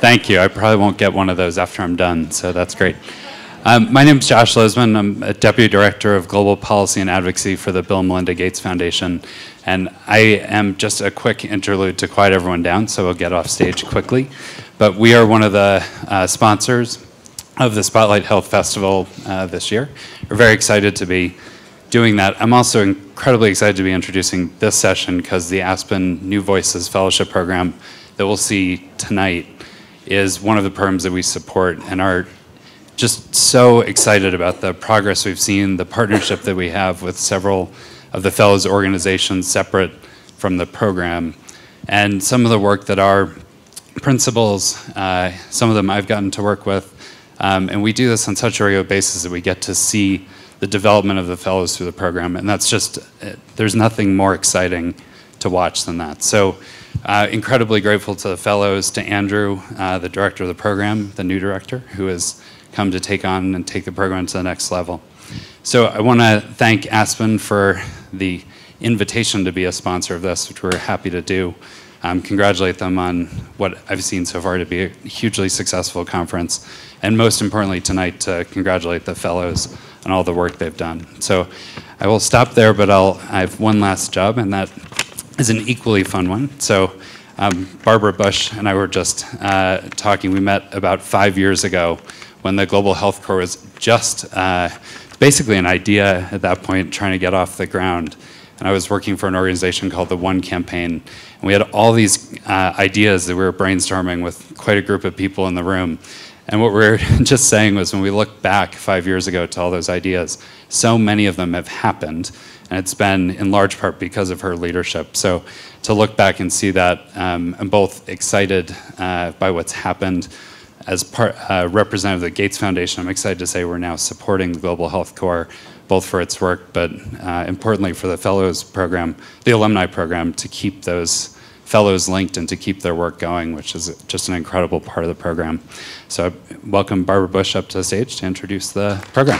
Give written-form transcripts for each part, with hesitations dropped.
Thank you. I probably won't get one of those after I'm done, so that's great. My name is Josh Lozman. I'm a Deputy Director of Global Policy and Advocacy for the Bill and Melinda Gates Foundation. And I am just a quick interlude to quiet everyone down, so we'll get off stage quickly. But we are one of the sponsors of the Spotlight Health Festival this year. We're very excited to be doing that. I'm also incredibly excited to be introducing this session because the Aspen New Voices Fellowship Program that we'll see tonight is one of the programs that we support and are just so excited about the progress we've seen, the partnership that we have with several of the fellows organizations separate from the program, and some of the work that our principals, some of them I've gotten to work with, and we do this on such a regular basis that we get to see the development of the fellows through the program, and that's just, there's nothing more exciting to watch than that. So incredibly grateful to the fellows, to Andrew, the director of the program, the new director, who has come to take on and take the program to the next level. So I want to thank Aspen for the invitation to be a sponsor of this, which we're happy to do. Congratulate them on what I've seen so far to be a hugely successful conference, and most importantly tonight to congratulate the fellows on all the work they've done. So I will stop there, but I have one last job, and that is an equally fun one. So Barbara Bush and I were just talking. We met about 5 years ago when the Global Health Corps was just basically an idea at that point, trying to get off the ground. And I was working for an organization called the One Campaign. And we had all these ideas that we were brainstorming with quite a group of people in the room. And what we were just saying was, when we look back 5 years ago to all those ideas, so many of them have happened. And it's been in large part because of her leadership. So to look back and see that, I'm both excited by what's happened. As representative of the Gates Foundation, I'm excited to say we're now supporting the Global Health Corps, both for its work, but importantly for the fellows program, the alumni program, to keep those fellows linked and to keep their work going, which is just an incredible part of the program. So I welcome Barbara Bush up to the stage to introduce the program.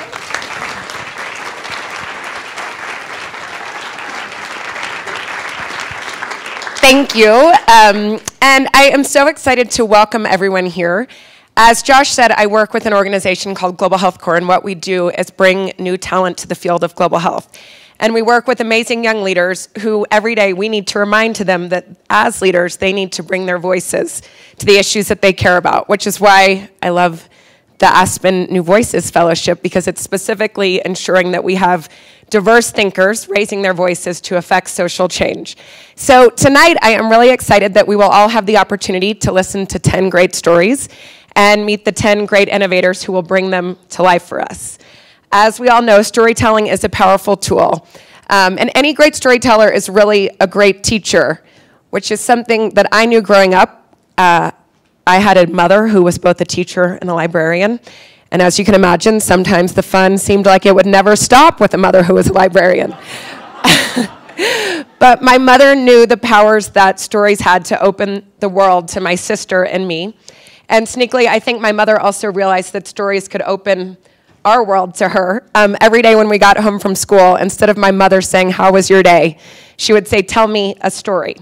Thank you, and I am so excited to welcome everyone here. As Josh said, I work with an organization called Global Health Corps, and what we do is bring new talent to the field of global health. And we work with amazing young leaders who every day we need to remind to them that as leaders, they need to bring their voices to the issues that they care about, which is why I love the Aspen New Voices Fellowship, because it's specifically ensuring that we have diverse thinkers raising their voices to affect social change. So tonight, I am really excited that we will all have the opportunity to listen to 10 great stories and meet the 10 great innovators who will bring them to life for us. As we all know, storytelling is a powerful tool. And any great storyteller is really a great teacher, which is something that I knew growing up. I had a mother who was both a teacher and a librarian. And as you can imagine, sometimes the fun seemed like it would never stop with a mother who was a librarian. But my mother knew the powers that stories had to open the world to my sister and me. And sneakily, I think my mother also realized that stories could open our world to her. Every day when we got home from school, instead of my mother saying, "How was your day?" she would say, "Tell me a story."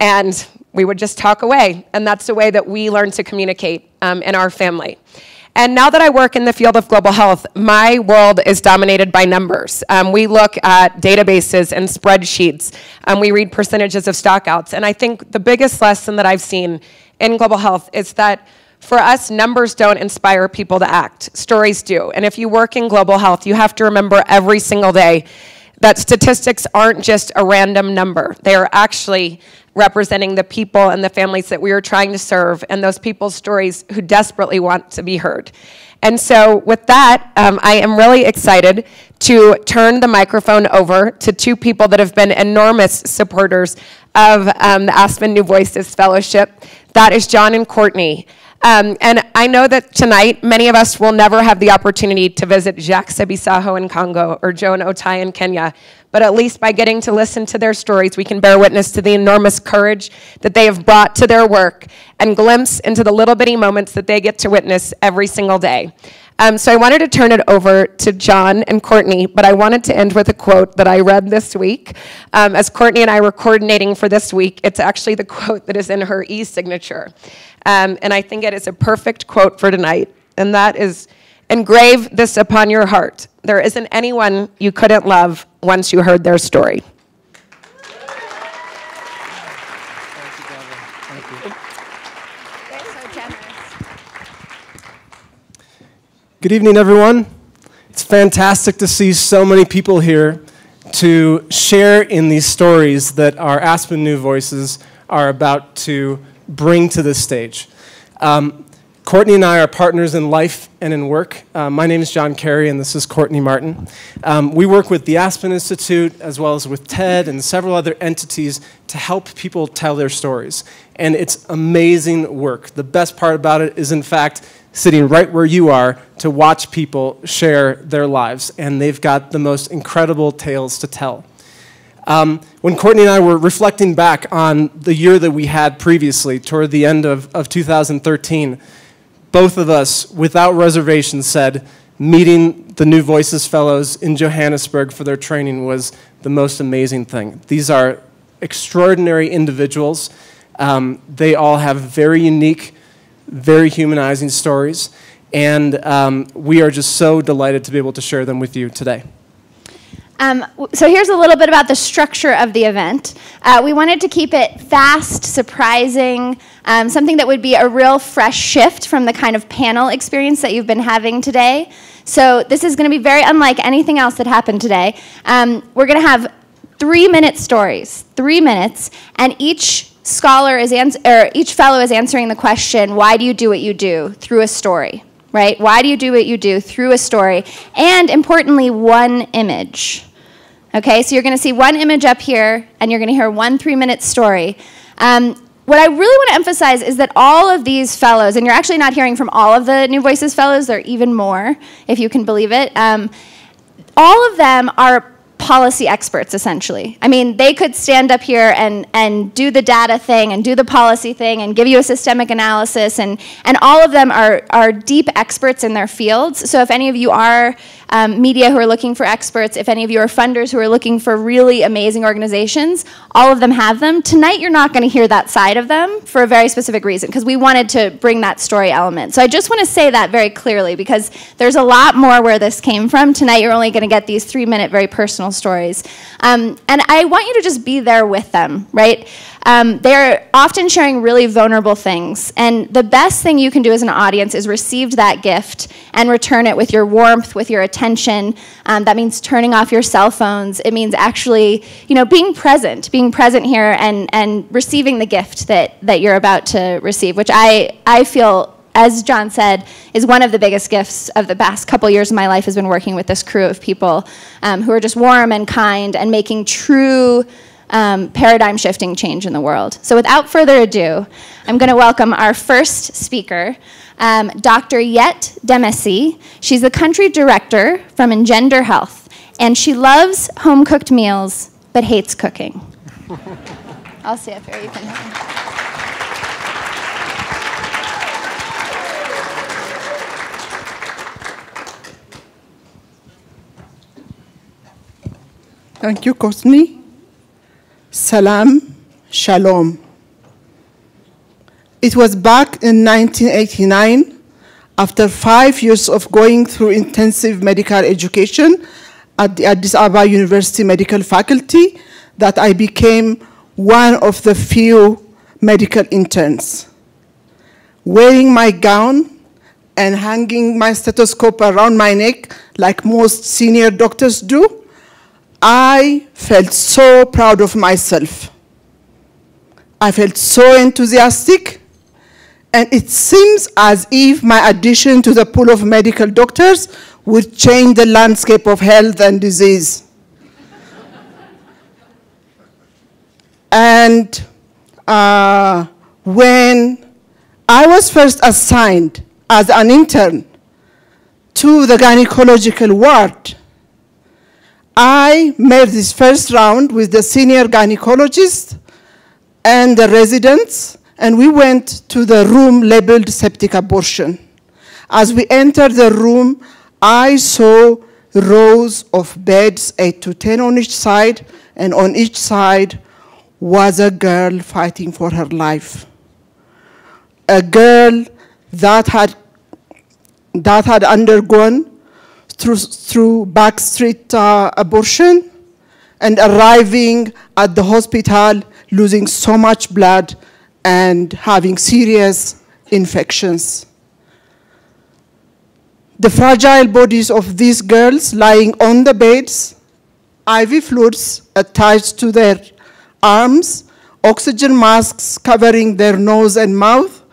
And we would just talk away. And that's the way that we learned to communicate in our family. And now that I work in the field of global health, my world is dominated by numbers. We look at databases and spreadsheets, and we read percentages of stockouts. And I think the biggest lesson that I've seen in global health is that for us, numbers don't inspire people to act. Stories do. And if you work in global health, you have to remember every single day that statistics aren't just a random number. They are actually representing the people and the families that we are trying to serve and those people's stories who desperately want to be heard. And so with that, I am really excited to turn the microphone over to two people that have been enormous supporters of the Aspen New Voices Fellowship. That is John and Courtney. And I know that tonight, many of us will never have the opportunity to visit Jacques Sebisaho in Congo or Jane Otai in Kenya, but at least by getting to listen to their stories, we can bear witness to the enormous courage that they have brought to their work and glimpse into the little bitty moments that they get to witness every single day. So I wanted to turn it over to John and Courtney, but I wanted to end with a quote that I read this week. As Courtney and I were coordinating for this week, it's actually the quote that is in her e-signature. And I think it is a perfect quote for tonight, and that is, "Engrave this upon your heart. There isn't anyone you couldn't love once you heard their story." Good evening, everyone. It's fantastic to see so many people here to share in these stories that our Aspen New Voices are about to bring to this stage. Courtney and I are partners in life and in work. My name is John Carey, and this is Courtney Martin. We work with the Aspen Institute, as well as with TED and several other entities to help people tell their stories. And it's amazing work. The best part about it is, in fact, sitting right where you are to watch people share their lives, and they've got the most incredible tales to tell. When Courtney and I were reflecting back on the year that we had previously, toward the end of 2013, both of us, without reservation, said meeting the New Voices Fellows in Johannesburg for their training was the most amazing thing. These are extraordinary individuals. They all have very unique, very humanizing stories, and we are just so delighted to be able to share them with you today. So here's a little bit about the structure of the event. We wanted to keep it fast, surprising, something that would be a real fresh shift from the kind of panel experience that you've been having today. So this is going to be very unlike anything else that happened today. We're going to have 3-minute stories, 3 minutes, and each fellow is answering the question, why do you do what you do, through a story, right? Why do you do what you do through a story? And importantly, one image. Okay, so you're going to see one image up here, and you're going to hear one 3-minute story. What I really want to emphasize is that all of these fellows, and you're actually not hearing from all of the New Voices fellows, there are even more, if you can believe it, all of them are policy experts, essentially. I mean, they could stand up here and do the data thing and do the policy thing and give you a systemic analysis, and all of them are deep experts in their fields. So if any of you are media who are looking for experts, if any of you are funders who are looking for really amazing organizations, all of them have them. Tonight you're not going to hear that side of them for a very specific reason, because we wanted to bring that story element. So I just want to say that very clearly, because there's a lot more where this came from. Tonight you're only going to get these 3-minute very personal stories. And I want you to just be there with them, right? They're often sharing really vulnerable things, and the best thing you can do as an audience is receive that gift and return it with your warmth, with your attention. That means turning off your cell phones. It means actually, you know, being present here and receiving the gift that you're about to receive, which I feel, as John said, is one of the biggest gifts of the past couple years of my life has been working with this crew of people who are just warm and kind and making true paradigm-shifting change in the world. So without further ado, I'm going to welcome our first speaker, Dr. Yette Demacy. She's the country director from Engender Health, and she loves home-cooked meals but hates cooking. I'll see if you can help me. Thank you, Courtney. Salam, shalom. It was back in 1989, after 5 years of going through intensive medical education at the Addis Ababa University Medical Faculty, that I became one of the few medical interns. Wearing my gown and hanging my stethoscope around my neck like most senior doctors do, I felt so proud of myself. I felt so enthusiastic, and it seems as if my addition to the pool of medical doctors would change the landscape of health and disease. And when I was first assigned as an intern to the gynecological ward, I made this first round with the senior gynecologist and the residents, and we went to the room labeled septic abortion. As we entered the room, I saw rows of beds, 8 to 10 on each side, and on each side was a girl fighting for her life. A girl that had undergone through backstreet abortion and arriving at the hospital losing so much blood and having serious infections. The fragile bodies of these girls lying on the beds, IV fluids attached to their arms, oxygen masks covering their nose and mouth,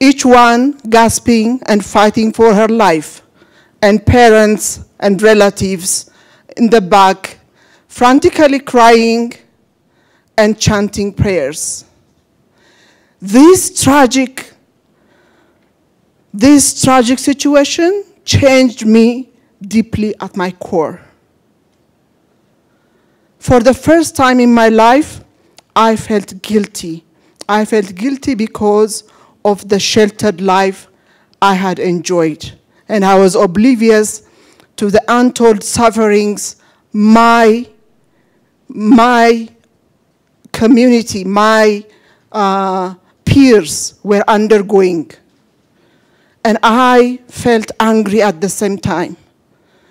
each one gasping and fighting for her life, and parents and relatives in the back, frantically crying and chanting prayers. This tragic situation changed me deeply at my core. For the first time in my life, I felt guilty. I felt guilty because of the sheltered life I had enjoyed, and I was oblivious to the untold sufferings my community, my peers were undergoing. And I felt angry at the same time,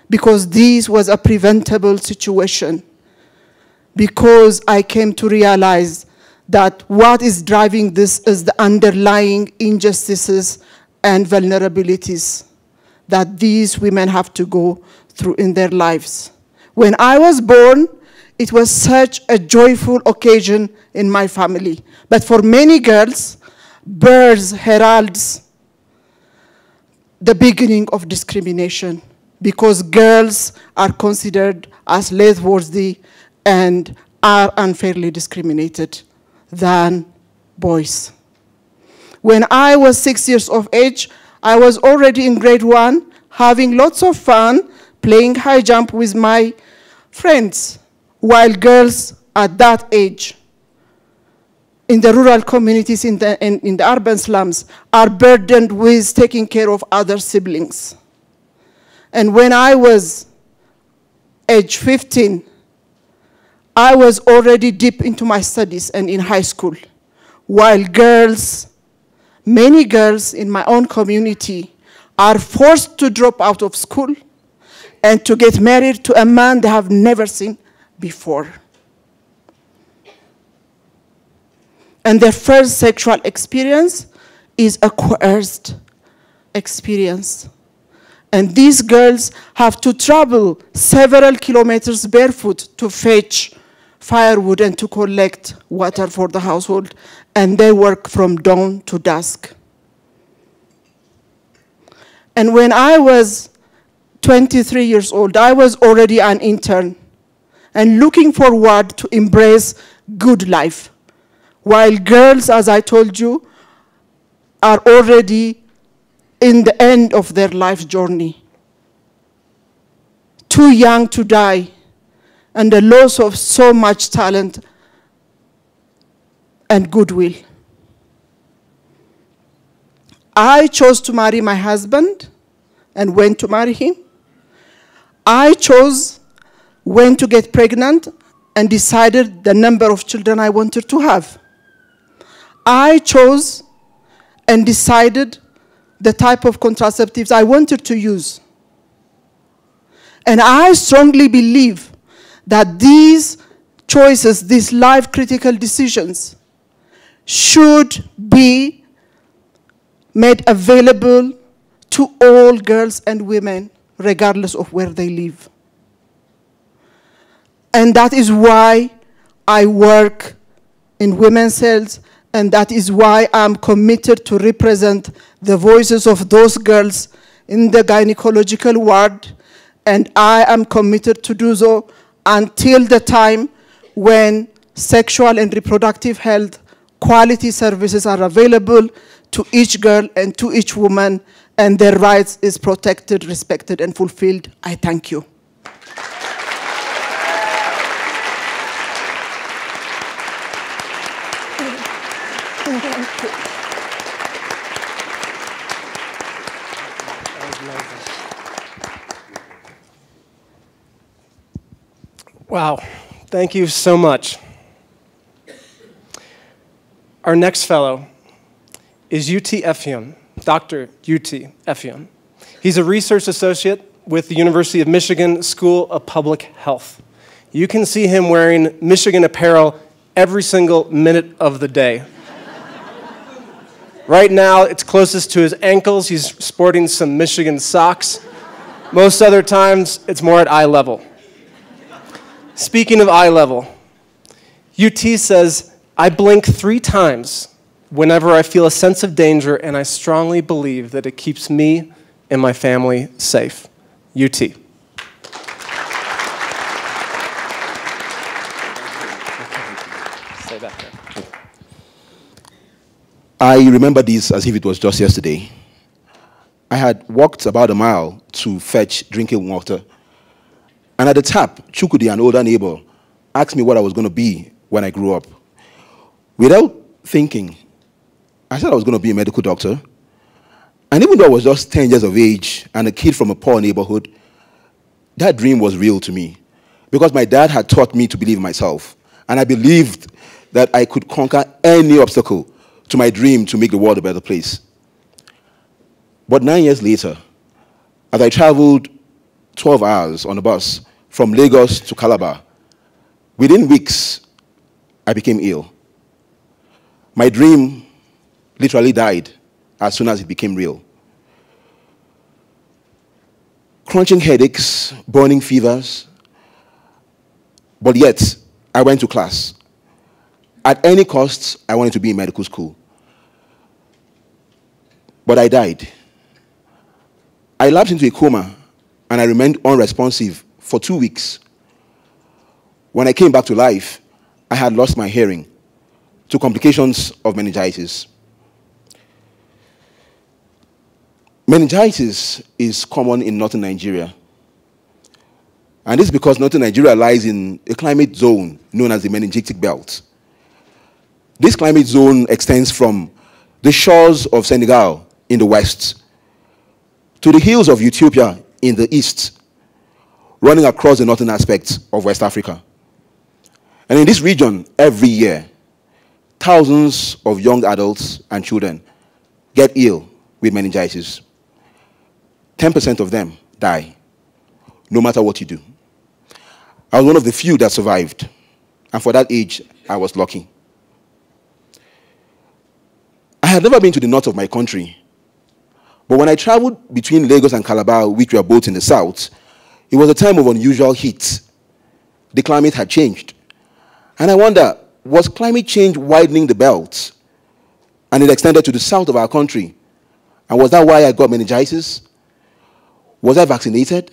because this was a preventable situation, because I came to realize that what is driving this is the underlying injustices and vulnerabilities that these women have to go through in their lives. When I was born, it was such a joyful occasion in my family. But for many girls, birth heralds the beginning of discrimination, because girls are considered as less worthy and are unfairly discriminated than boys. When I was 6 years of age, I was already in grade 1, having lots of fun, playing high jump with my friends, while girls at that age in the rural communities in the urban slums are burdened with taking care of other siblings. And when I was age 15, I was already deep into my studies and in high school, while girls, many girls in my own community, are forced to drop out of school and to get married to a man they have never seen before. And their first sexual experience is a coerced experience. And these girls have to travel several kilometers barefoot to fetch firewood and to collect water for the household, and they work from dawn to dusk. And when I was 23 years old, I was already an intern and looking forward to embrace good life, while girls, as I told you, are already in the end of their life journey, too young to die, and the loss of so much talent and goodwill. I chose to marry my husband and when to marry him. I chose when to get pregnant and decided the number of children I wanted to have. I chose and decided the type of contraceptives I wanted to use. And I strongly believe that these choices, these life-critical decisions, should be made available to all girls and women, regardless of where they live. And that is why I work in women's health, and that is why I'm committed to represent the voices of those girls in the gynecological ward, and I am committed to do so until the time when sexual and reproductive health quality services are available to each girl and to each woman, and their rights is protected, respected, and fulfilled. I thank you. Wow, thank you so much. Our next fellow is UT Efion, Dr. UT Efion. He's a research associate with the University of Michigan School of Public Health. You can see him wearing Michigan apparel every single minute of the day. Right now, it's closest to his ankles. He's sporting some Michigan socks. Most other times, it's more at eye level. Speaking of eye level, UT says, I blink 3 times whenever I feel a sense of danger, and I strongly believe that it keeps me and my family safe. UT. I remember this as if it was just yesterday. I had walked about a mile to fetch drinking water. And at the tap, Chukudi, an older neighbor, asked me what I was going to be when I grew up. Without thinking, I said I was going to be a medical doctor. And even though I was just 10 years of age and a kid from a poor neighborhood, that dream was real to me because my dad had taught me to believe in myself. And I believed that I could conquer any obstacle to my dream to make the world a better place. But 9 years later, as I traveled 12 hours on a bus from Lagos to Calabar, within weeks, I became ill. My dream literally died as soon as it became real. Crunching headaches, burning fevers, but yet I went to class. At any cost, I wanted to be in medical school. But I died. I lapsed into a coma and I remained unresponsive for 2 weeks. When I came back to life, I had lost my hearing to complications of meningitis. Meningitis is common in northern Nigeria. And this is because northern Nigeria lies in a climate zone known as the meningitic belt. This climate zone extends from the shores of Senegal in the west to the hills of Ethiopia in the east, running across the northern aspects of West Africa. And in this region, every year, thousands of young adults and children get ill with meningitis. 10% of them die, no matter what you do. I was one of the few that survived, and for that age, I was lucky. I had never been to the north of my country, but when I traveled between Lagos and Calabar, which were both in the south, it was a time of unusual heat. The climate had changed, and I wonder, was climate change widening the belt, and it extended to the south of our country? And was that why I got meningitis? Was I vaccinated?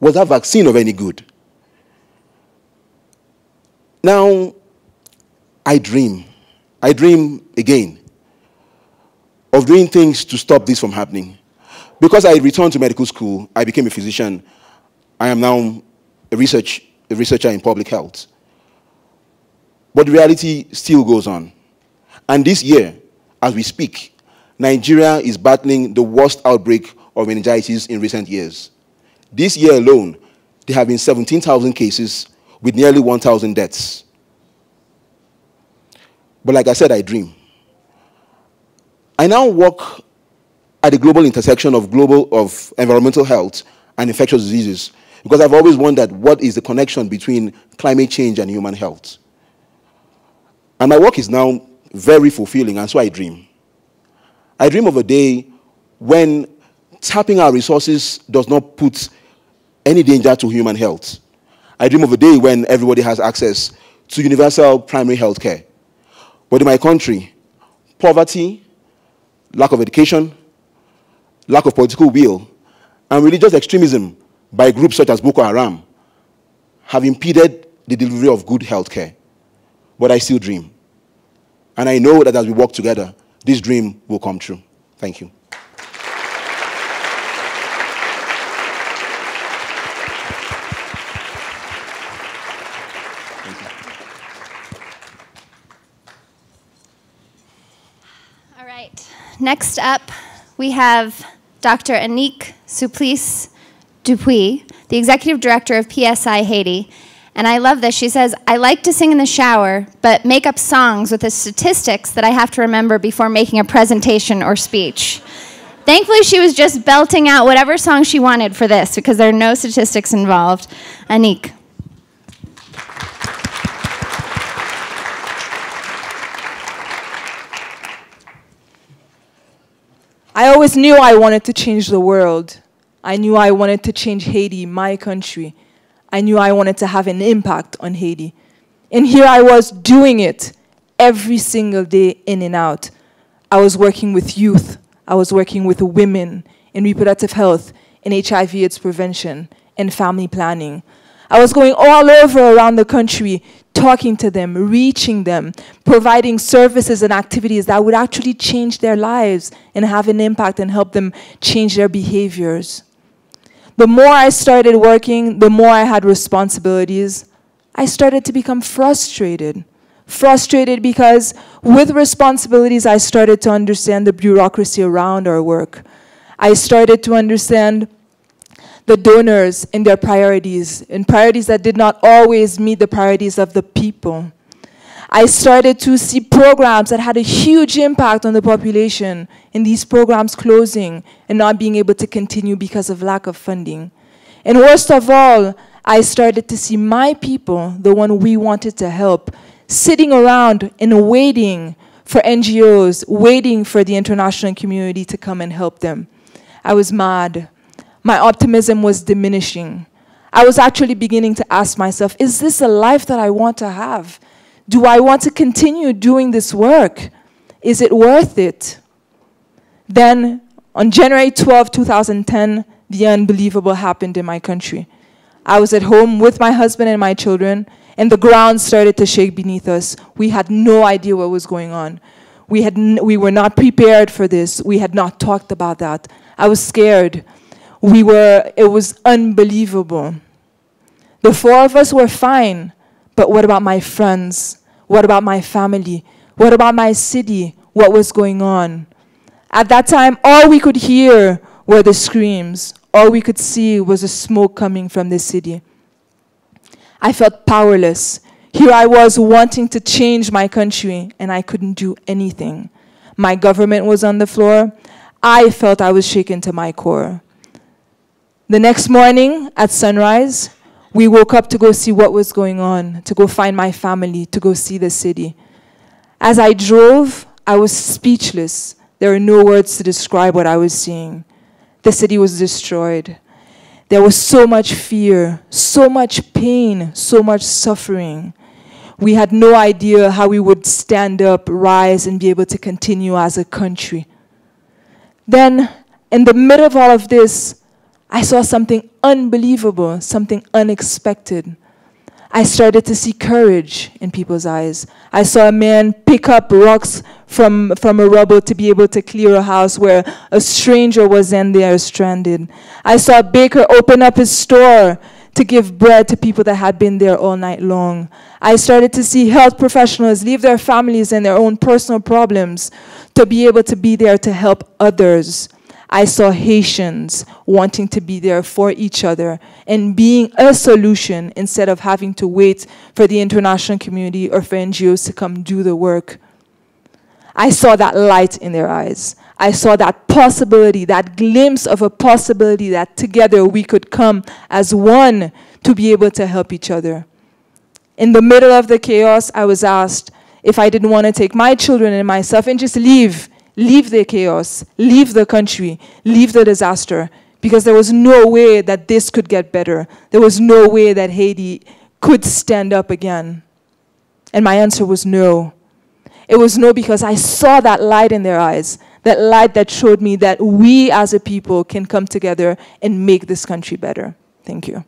Was that vaccine of any good? Now, I dream. I dream again of doing things to stop this from happening. Because I returned to medical school, I became a physician. I am now a researcher in public health. But reality still goes on. And this year, as we speak, Nigeria is battling the worst outbreak of meningitis in recent years. This year alone, there have been 17,000 cases with nearly 1,000 deaths. But like I said, I dream. I now work at the global intersection of environmental health and infectious diseases because I've always wondered what is the connection between climate change and human health. And my work is now very fulfilling, and so I dream. I dream of a day when tapping our resources does not put any danger to human health. I dream of a day when everybody has access to universal primary health care. But in my country, poverty, lack of education, lack of political will, and religious extremism by groups such as Boko Haram have impeded the delivery of good health care. But I still dream. And I know that as we work together, this dream will come true. Thank you. All right. Next up, we have Dr. Anique Suplice Dupuis, the executive director of PSI Haiti. And I love this. She says, I like to sing in the shower, but make up songs with the statistics that I have to remember before making a presentation or speech. Thankfully, she was just belting out whatever song she wanted for this, because there are no statistics involved. Anique. I always knew I wanted to change the world. I knew I wanted to change Haiti, my country. I knew I wanted to have an impact on Haiti. And here I was doing it every single day, in and out. I was working with youth. I was working with women in reproductive health, in HIV/AIDS prevention, and family planning. I was going all over around the country, talking to them, reaching them, providing services and activities that would actually change their lives and have an impact and help them change their behaviors. The more I started working, the more I had responsibilities. I started to become frustrated. Frustrated because with responsibilities, I started to understand the bureaucracy around our work. I started to understand the donors and their priorities, and priorities that did not always meet the priorities of the people. I started to see programs that had a huge impact on the population, and these programs closing and not being able to continue because of lack of funding. And worst of all, I started to see my people, the one we wanted to help, sitting around and waiting for NGOs, waiting for the international community to come and help them. I was mad. My optimism was diminishing. I was actually beginning to ask myself, is this a life that I want to have? Do I want to continue doing this work? Is it worth it? Then, on January 12, 2010, the unbelievable happened in my country. I was at home with my husband and my children, and the ground started to shake beneath us. We had no idea what was going on. We were not prepared for this. We had not talked about that. I was scared. It was unbelievable. The four of us were fine, but what about my friends? What about my family? What about my city? What was going on? At that time, all we could hear were the screams. All we could see was the smoke coming from the city. I felt powerless. Here I was wanting to change my country, and I couldn't do anything. My government was on the floor. I felt I was shaken to my core. The next morning, at sunrise, we woke up to go see what was going on, to go find my family, to go see the city. As I drove, I was speechless. There are no words to describe what I was seeing. The city was destroyed. There was so much fear, so much pain, so much suffering. We had no idea how we would stand up, rise, and be able to continue as a country. Then, in the middle of all of this, I saw something unbelievable, something unexpected. I started to see courage in people's eyes. I saw a man pick up rocks from a rubble to be able to clear a house where a stranger was in there stranded. I saw a baker open up his store to give bread to people that had been there all night long. I started to see health professionals leave their families and their own personal problems to be able to be there to help others. I saw Haitians wanting to be there for each other and being a solution instead of having to wait for the international community or for NGOs to come do the work. I saw that light in their eyes. I saw that possibility, that glimpse of a possibility that together we could come as one to be able to help each other. In the middle of the chaos, I was asked if I didn't want to take my children and myself and just leave. Leave the chaos, leave the country, leave the disaster, because there was no way that this could get better. There was no way that Haiti could stand up again. And my answer was no. It was no because I saw that light in their eyes, that light that showed me that we as a people can come together and make this country better. Thank you.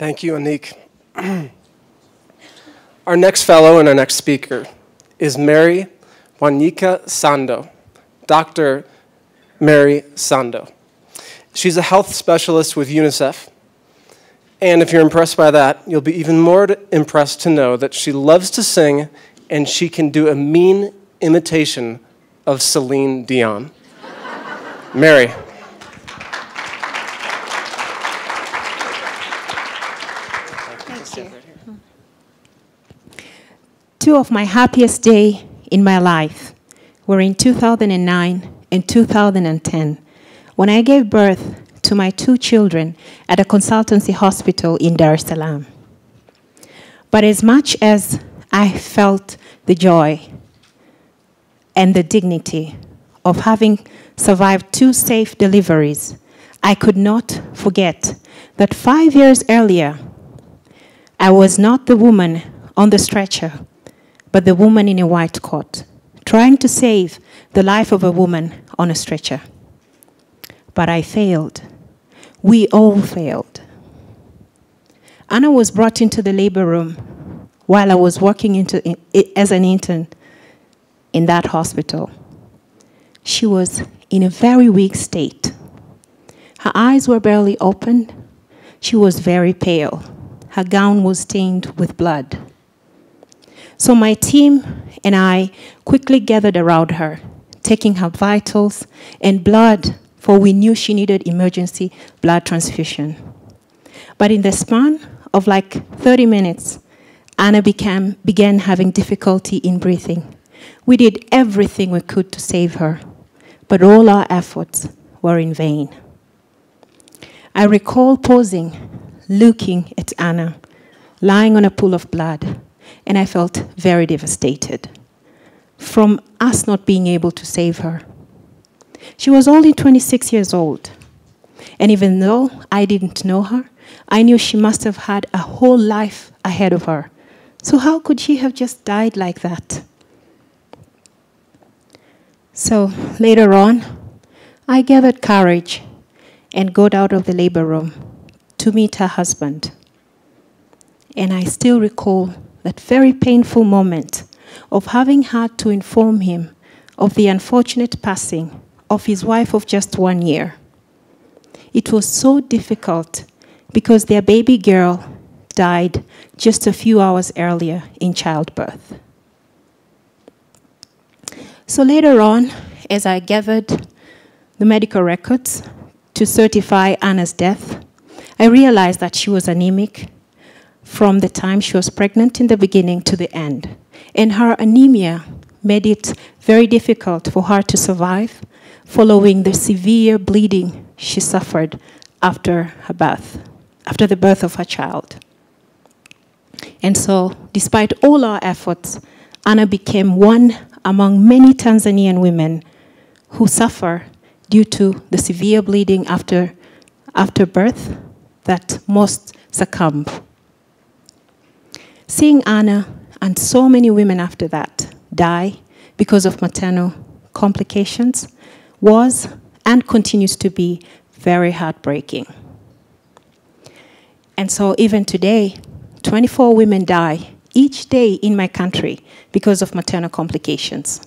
Thank you, Anique. Our next fellow and our next speaker is Mary Wanika Sando, Dr. Mary Sando. She's a health specialist with UNICEF. And if you're impressed by that, you'll be even more impressed to know that she loves to sing and she can do a mean imitation of Celine Dion. Mary. Two of my happiest days in my life were in 2009 and 2010, when I gave birth to my two children at a consultancy hospital in Dar es Salaam. But as much as I felt the joy and the dignity of having survived two safe deliveries, I could not forget that 5 years earlier, I was not the woman on the stretcher, but the woman in a white coat, trying to save the life of a woman on a stretcher. But I failed. We all failed. Anna was brought into the labor room while I was working as an intern in that hospital. She was in a very weak state. Her eyes were barely open. She was very pale. Her gown was stained with blood. So my team and I quickly gathered around her, taking her vitals and blood, for we knew she needed emergency blood transfusion. But in the span of like 30 minutes, Anna began having difficulty in breathing. We did everything we could to save her, but all our efforts were in vain. I recall pausing, looking at Anna, lying on a pool of blood, and I felt very devastated from us not being able to save her. She was only 26 years old, and even though I didn't know her, I knew she must have had a whole life ahead of her. So how could she have just died like that? So later on, I gathered courage and got out of the labor room to meet her husband. And I still recall that very painful moment of having had to inform him of the unfortunate passing of his wife of just 1 year. It was so difficult because their baby girl died just a few hours earlier in childbirth. So later on, as I gathered the medical records to certify Anna's death, I realized that she was anemic from the time she was pregnant in the beginning to the end. And her anemia made it very difficult for her to survive following the severe bleeding she suffered after the birth of her child. And so, despite all our efforts, Anna became one among many Tanzanian women who suffer due to the severe bleeding after birth that most succumb. Seeing Anna and so many women after that die because of maternal complications was and continues to be very heartbreaking. And so even today, 24 women die each day in my country because of maternal complications.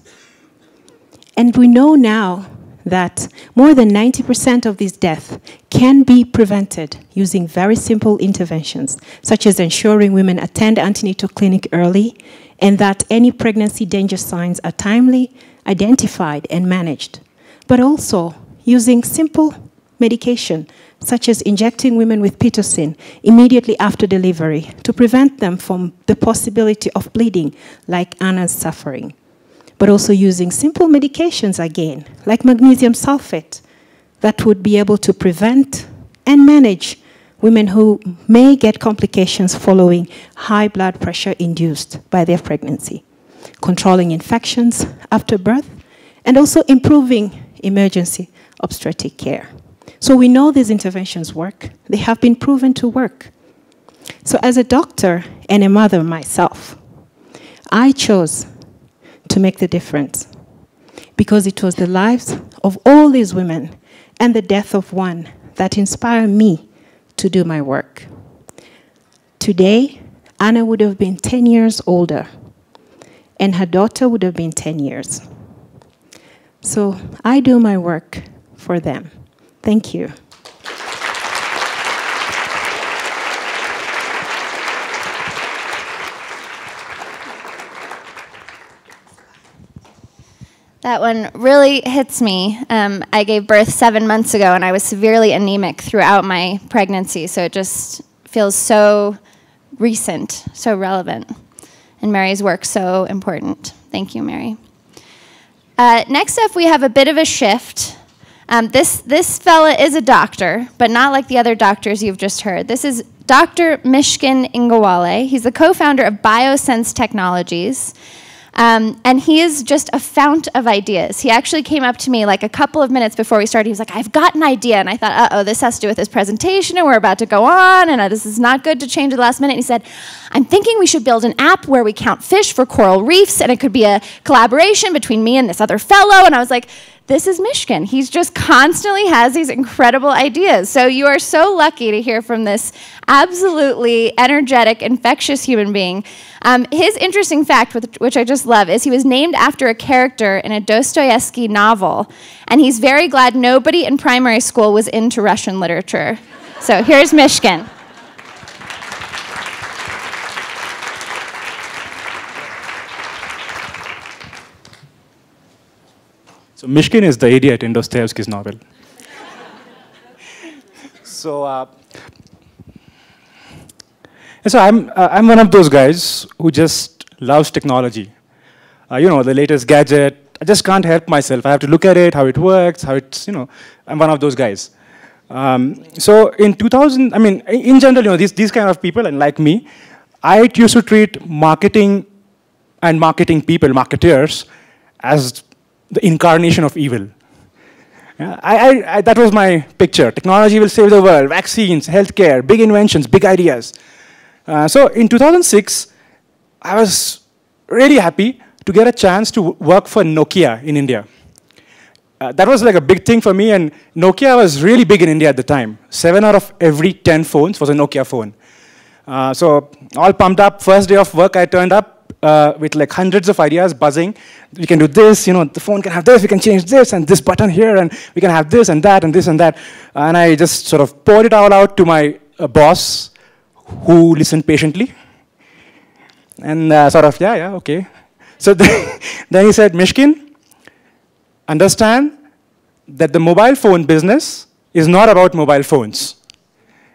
And we know now that more than 90% of these deaths can be prevented using very simple interventions, such as ensuring women attend antenatal clinic early and that any pregnancy danger signs are timely, identified, and managed, but also using simple medication, such as injecting women with pitocin immediately after delivery to prevent them from the possibility of bleeding like Anna's suffering, but also using simple medications again, like magnesium sulfate, that would be able to prevent and manage women who may get complications following high blood pressure induced by their pregnancy, controlling infections after birth, and also improving emergency obstetric care. So we know these interventions work. They have been proven to work. So as a doctor and a mother myself, I chose to make the difference, because it was the lives of all these women and the death of one that inspired me to do my work. Today, Anna would have been 10 years older, and her daughter would have been 10 years. So I do my work for them. Thank you. That one really hits me. I gave birth 7 months ago, and I was severely anemic throughout my pregnancy, so it just feels so recent, so relevant, and Mary's work so important. Thank you, Mary. Next up, we have a bit of a shift. This fella is a doctor, but not like the other doctors you've just heard. This is Dr. Mishkin Ingawale. He's the co-founder of BioSense Technologies. And he is just a fount of ideas. He actually came up to me like a couple of minutes before we started. He was like, I've got an idea. And I thought, uh-oh, this has to do with this presentation, and we're about to go on, and this is not good to change at the last minute. And he said, I'm thinking we should build an app where we count fish for coral reefs, and it could be a collaboration between me and this other fellow. And I was like, this is Mishkin. He's just constantly has these incredible ideas. So you are so lucky to hear from this absolutely energetic, infectious human being. His interesting fact, which I just love, is he was named after a character in a Dostoevsky novel, and he's very glad nobody in primary school was into Russian literature. So here's Mishkin. So Mishkin is the idiot in Dostoevsky's novel. So I'm one of those guys who just loves technology. You know, the latest gadget. I just can't help myself. I have to look at it, how it works, how it's, you know, I'm one of those guys. So in 2000, I mean, in general, you know, these kind of people, and like me, I used to treat marketing and marketing people, marketeers, as the incarnation of evil. Yeah, that was my picture. Technology will save the world, vaccines, healthcare, big inventions, big ideas. So in 2006, I was really happy to get a chance to work for Nokia in India. That was like a big thing for me, and Nokia was really big in India at the time. 7 out of every 10 phones was a Nokia phone. So all pumped up, first day of work I turned up, with like hundreds of ideas buzzing. We can do this, you know, the phone can have this, we can change this, and this button here, and we can have this and that, and this and that. And I just sort of poured it all out to my boss, who listened patiently. And sort of, yeah, okay. So then he said, Mishkin, understand that the mobile phone business is not about mobile phones.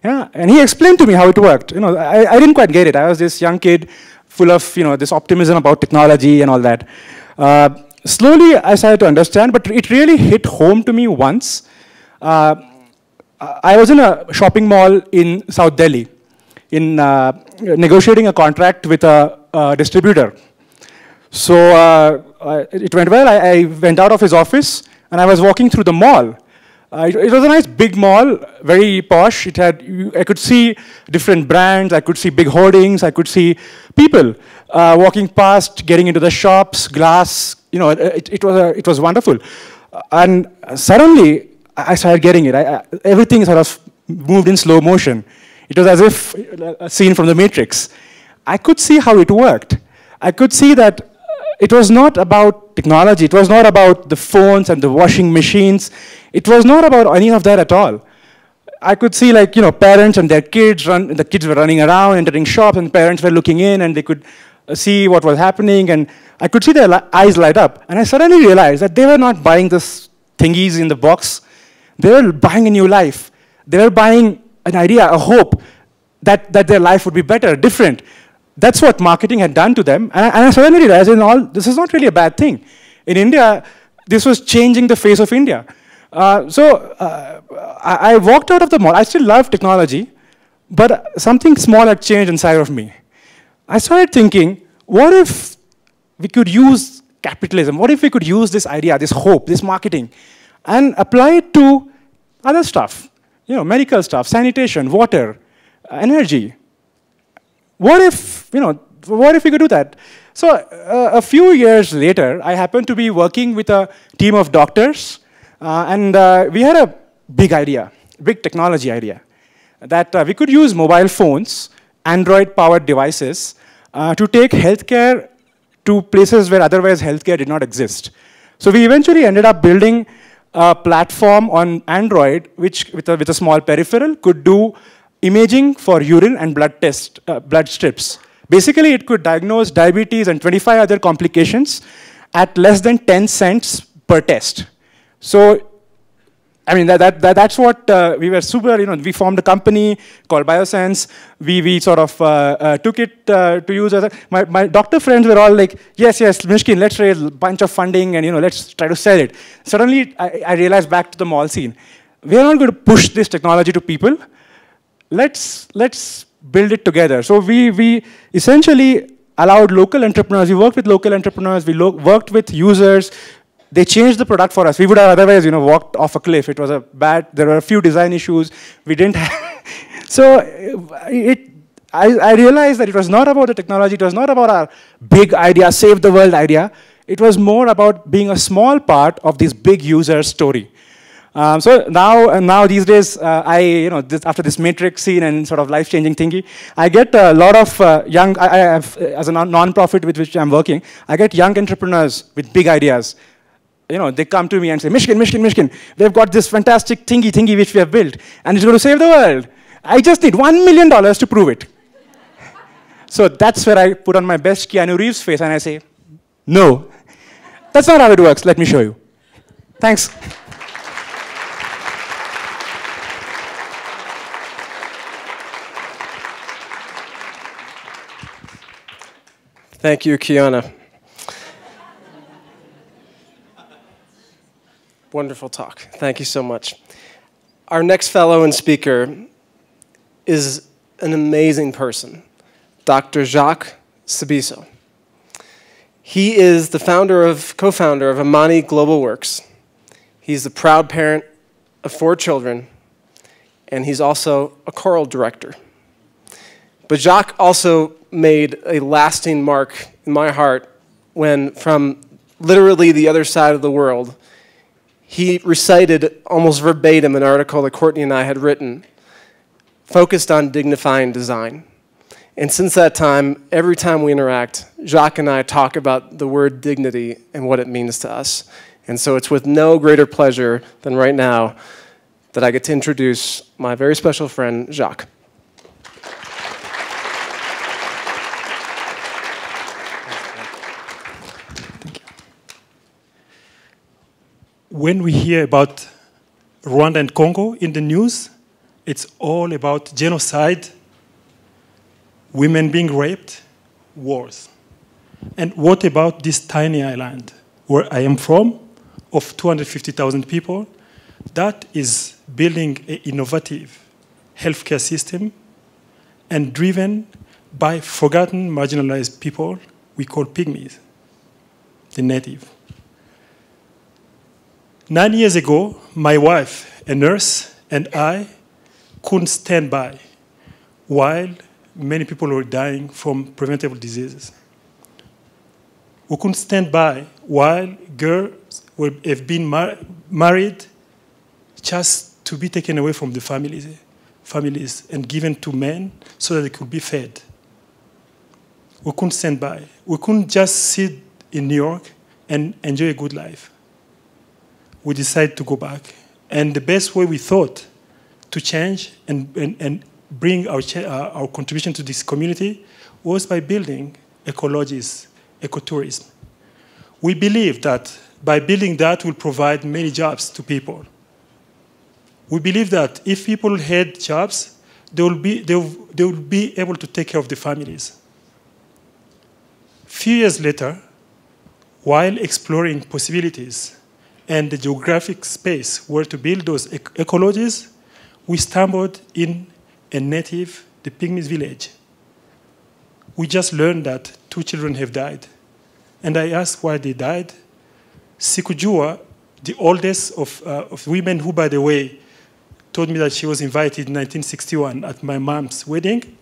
Yeah, and he explained to me how it worked. You know, I didn't quite get it. I was this young kid, full of, you know, this optimism about technology and all that. Slowly, I started to understand, but it really hit home to me once. I was in a shopping mall in South Delhi, negotiating a contract with a distributor. So it went well. I went out of his office, and I was walking through the mall. It was a nice big mall, very posh. It had, I could see different brands, I could see big hoardings, I could see people walking past, getting into the shops, glass, you know, it was wonderful. And suddenly, I started getting it. Everything sort of moved in slow motion. It was as if a scene from The Matrix. I could see how it worked. I could see that it was not about technology. It was not about the phones and the washing machines. It was not about any of that at all. I could see, like, you know, parents and their kids, the kids were running around, entering shops, and parents were looking in, and they could see what was happening, and I could see their eyes light up. And I suddenly realized that they were not buying this thingies in the box. They were buying a new life. They were buying an idea, a hope, that their life would be better, different. That's what marketing had done to them. And I suddenly realized, this is not really a bad thing. In India, this was changing the face of India. So I walked out of the mall. I still love technology, but something small had changed inside of me. I started thinking, what if we could use capitalism? What if we could use this idea, this hope, this marketing, and apply it to other stuff? You know, medical stuff, sanitation, water, energy. What if, you know, what if we could do that? So a few years later, I happened to be working with a team of doctors, and we had a big idea, big technology idea, that we could use mobile phones, Android-powered devices, to take healthcare to places where otherwise healthcare did not exist. So we eventually ended up building a platform on Android, which, with a small peripheral, could do imaging for urine and blood strips. Basically, it could diagnose diabetes and 25 other complications, at less than 10 cents per test. So, I mean, that's what we were super, we formed a company called BioSense. We sort of took it to use. My doctor friends were all like, yes, Mishkin, let's raise a bunch of funding and, let's try to sell it. Suddenly, I realized back to the mall scene, we're not going to push this technology to people. Let's build it together. So we essentially allowed local entrepreneurs. We worked with local entrepreneurs. We worked with users. They changed the product for us. We would have otherwise, walked off a cliff. It was a bad, there were a few design issues. We didn't have, so I realized that it was not about the technology. It was not about our big idea, save the world idea. It was more about being a small part of this big user story. So now these days, after this Matrix scene and sort of life-changing thingy, I get a lot of young, as a non-profit with which I'm working, I get young entrepreneurs with big ideas. They come to me and say, Mishkin, they've got this fantastic thingy which we have built, and it's going to save the world. I just need $1 million to prove it. So that's where I put on my best Keanu Reeves face and I say, no, that's not how it works. Let me show you. Thanks. Thank you, Kiana. Wonderful talk. Thank you so much. Our next fellow and speaker is an amazing person, Dr. Jacques Sebisaho. He is the co-founder of Imani Global Works. He's the proud parent of 4 children, and he's also a choral director. But Jacques also made a lasting mark in my heart when, from literally the other side of the world, he recited almost verbatim an article that Courtney and I had written, focused on dignifying design. And since that time, every time we interact, Jacques and I talk about the word dignity and what it means to us. And so it's with no greater pleasure than right now that I get to introduce my very special friend, Jacques. When we hear about Rwanda and Congo in the news, it's all about genocide, women being raped, wars. And what about this tiny island where I am from, of 250,000 people, that is building an innovative healthcare system and driven by forgotten, marginalized people we call pygmies, the native. 9 years ago, my wife, a nurse, and I couldn't stand by while many people were dying from preventable diseases. We couldn't stand by while girls have been married just to be taken away from the families and given to men so that they could be fed. We couldn't stand by. We couldn't just sit in New York and enjoy a good life. We decided to go back. And the best way we thought to change and bring our contribution to this community was by building ecologies, ecotourism. We believe that by building that, we'll provide many jobs to people. We believe that if people had jobs, they will be able to take care of the families. A few years later, while exploring possibilities, and the geographic space where to build those ecologies, we stumbled in a native, the Pygmies village. We just learned that 2 children have died. And I asked why they died. Sikujua, the oldest of women who, by the way, told me that she was invited in 1961 at my mom's wedding,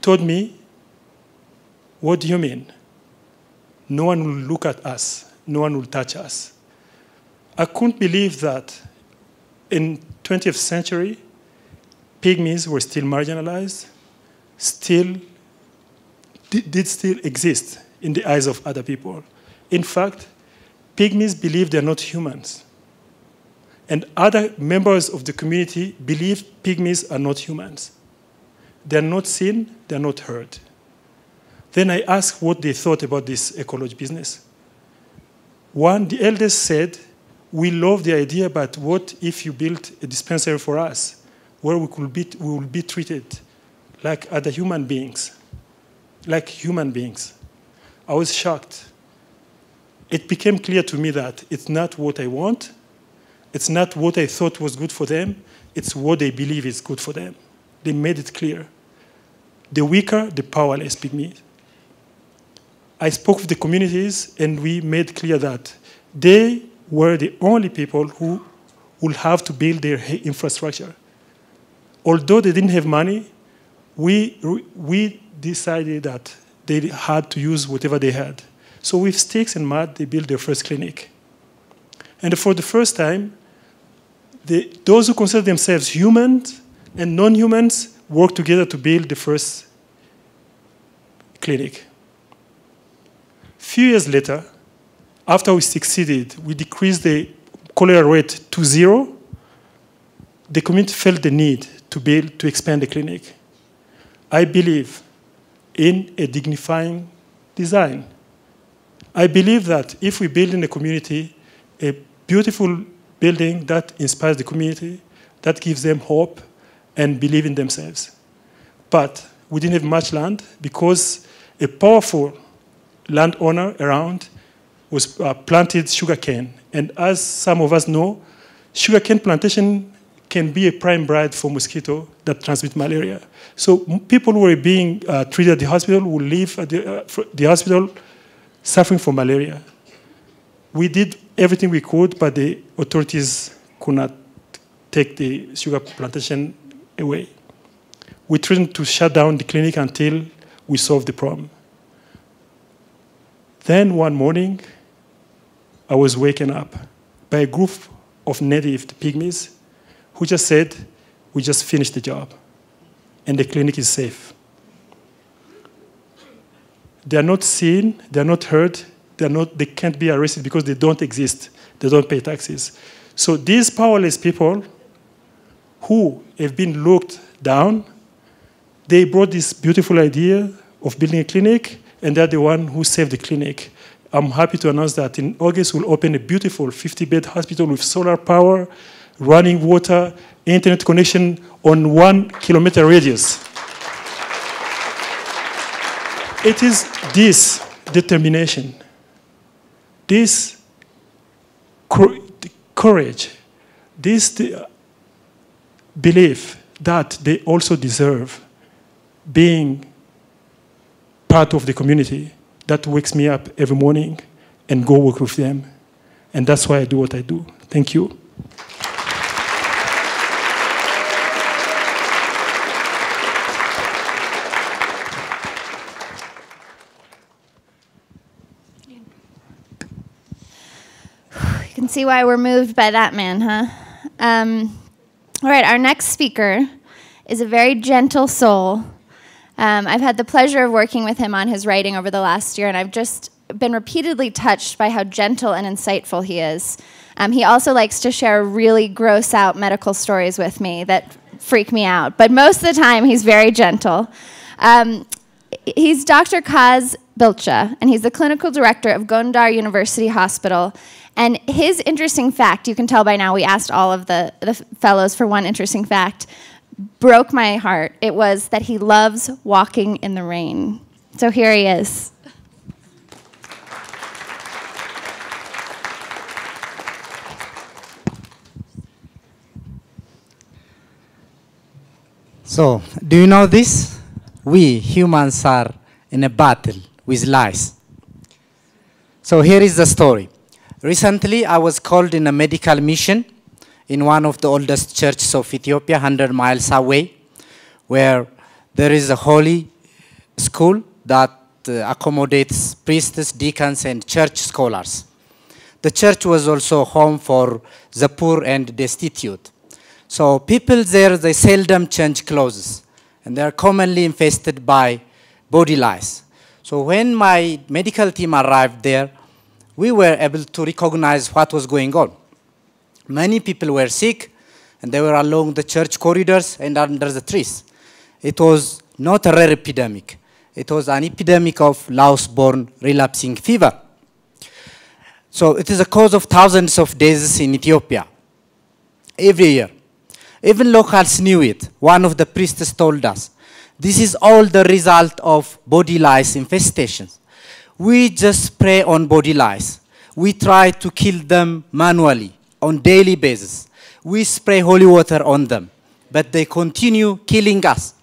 told me, what do you mean? No one will look at us. No one will touch us. I couldn't believe that in 20th century, pygmies were still marginalized, did still exist in the eyes of other people. In fact, pygmies believe they're not humans. And other members of the community believe pygmies are not humans. They're not seen, they're not heard. Then I asked what they thought about this ecology business. One, the elders said, we love the idea, but what if you built a dispensary for us where we will be treated like other human beings, like human beings? I was shocked. It became clear to me that it's not what I want. It's not what I thought was good for them. It's what they believe is good for them. They made it clear. The weaker, the powerless pygmy. I spoke with the communities, and we made clear that they were the only people who would have to build their infrastructure. Although they didn't have money, we decided that they had to use whatever they had. So with sticks and mud, they built their first clinic. And for the first time, those who consider themselves humans and non-humans worked together to build the first clinic. A few years later, after we succeeded, we decreased the cholera rate to 0. The community felt the need to expand the clinic. I believe in a dignifying design. I believe that if we build in the community a beautiful building that inspires the community, that gives them hope and believe in themselves. But we didn't have much land because a powerful landowner around was planted sugarcane. And as some of us know, sugarcane plantation can be a prime bride for mosquito that transmit malaria. So people who were being treated at the hospital would leave at the hospital suffering from malaria. We did everything we could, but the authorities could not take the sugar plantation away. We threatened to shut down the clinic until we solved the problem. Then one morning, I was waken up by a group of native pygmies who just said, we just finished the job, and the clinic is safe. They are not seen, they are not heard, they can't be arrested because they don't exist, they don't pay taxes. So these powerless people who have been looked down, they brought this beautiful idea of building a clinic, and they're the one who saved the clinic. I'm happy to announce that in August, we'll open a beautiful 50-bed hospital with solar power, running water, internet connection on 1 kilometer radius. It is this determination, this courage, this belief that they also deserve being part of the community that wakes me up every morning and go work with them. And that's why I do what I do. Thank you. See why we're moved by that man, huh? All right, our next speaker is a very gentle soul. I've had the pleasure of working with him on his writing over the last year, and I've just been repeatedly touched by how gentle and insightful he is. He also likes to share really gross out medical stories with me that freak me out, but most of the time he's very gentle. He's Dr. Kaz Bilcha, and he's the clinical director of Gondar University Hospital. And his interesting fact, you can tell by now, we asked all of the fellows for one interesting fact, broke my heart. It was that he loves walking in the rain. So here he is. So, do you know this? We humans are in a battle with lice. So here is the story. Recently, I was called in a medical mission in one of the oldest churches of Ethiopia, 100 miles away, where there is a holy school that accommodates priests, deacons, and church scholars. The church was also home for the poor and destitute. So people there, they seldom change clothes, and they are commonly infested by body lice. So when my medical team arrived there, we were able to recognize what was going on. Many people were sick, and they were along the church corridors and under the trees. It was not a rare epidemic. It was an epidemic of louse-borne relapsing fever. So it is a cause of thousands of deaths in Ethiopia every year. Even locals knew it. One of the priests told us, this is all the result of body lice infestations. We just prey on body lice. We try to kill them manually on daily basis. We spray holy water on them, but they continue killing us.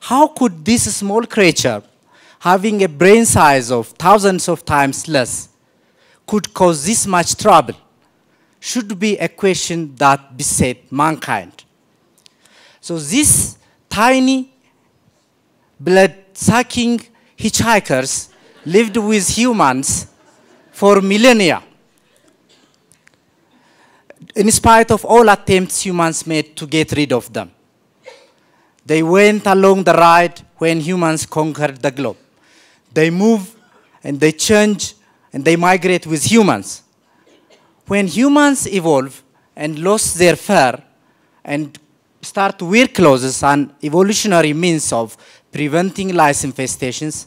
How could this small creature, having a brain size of thousands of times less, could cause this much trouble? Should be a question that besets mankind. So these tiny, blood-sucking hitchhikers lived with humans for millennia. In spite of all attempts humans made to get rid of them, they went along the ride when humans conquered the globe. They move and they change and they migrate with humans. When humans evolve and lost their fur and start to wear clothes, an evolutionary means of preventing lice infestations,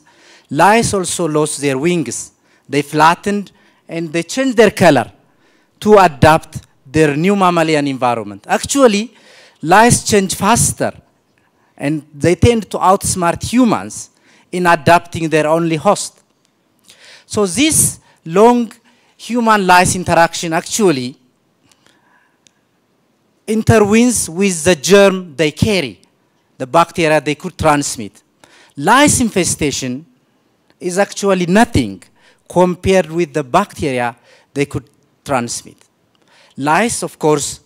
lice also lost their wings. They flattened and they changed their color to adapt their new mammalian environment. Actually, lice change faster, and they tend to outsmart humans in adapting their only host. So this long human-lice interaction actually intervenes with the germ they carry, the bacteria they could transmit. Lice infestation is actually nothing compared with the bacteria they could transmit. Lice, of course,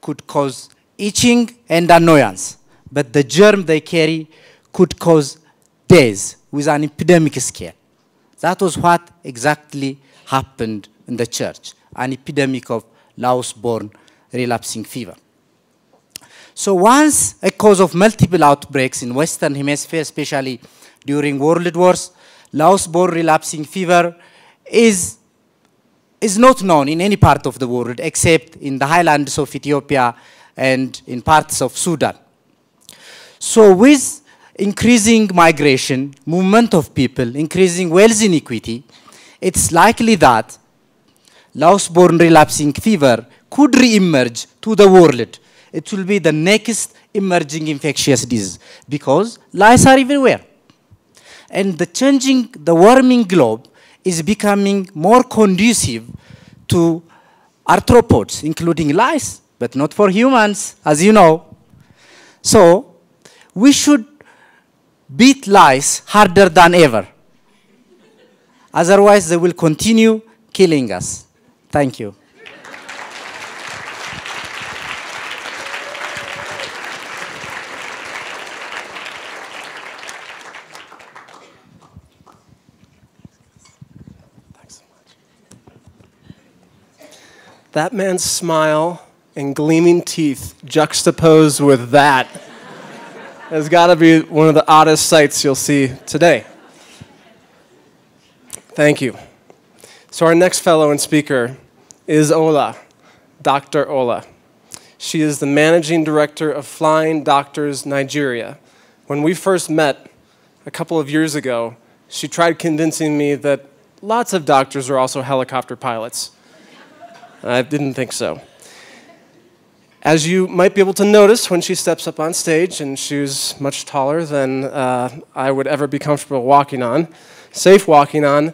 could cause itching and annoyance, but the germ they carry could cause death with an epidemic scale. That was what exactly happened in the church, an epidemic of Laos-borne relapsing fever. So once a cause of multiple outbreaks in Western Hemisphere, especially during world wars, Laos-borne relapsing fever is not known in any part of the world except in the highlands of Ethiopia and in parts of Sudan. So with increasing migration, movement of people, increasing wealth inequity, it's likely that Laos-borne relapsing fever could re-emerge to the world. It will be the next emerging infectious disease because lice are everywhere. And the warming globe is becoming more conducive to arthropods, including lice, but not for humans, as you know. So we should beat lice harder than ever. Otherwise, they will continue killing us. Thank you. That man's smile and gleaming teeth juxtaposed with that has got to be one of the oddest sights you'll see today. Thank you. So our next fellow and speaker is Ola, Dr. Ola. She is the managing director of Flying Doctors Nigeria. When we first met a couple of years ago, she tried convincing me that lots of doctors are also helicopter pilots. I didn't think so. As you might be able to notice when she steps up on stage, and she's much taller than I would ever be comfortable walking on, safe walking on,